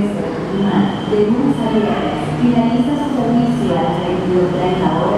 Silvestre Lima, de lunes a viernes. Finaliza su servicio a las 22:30 horas.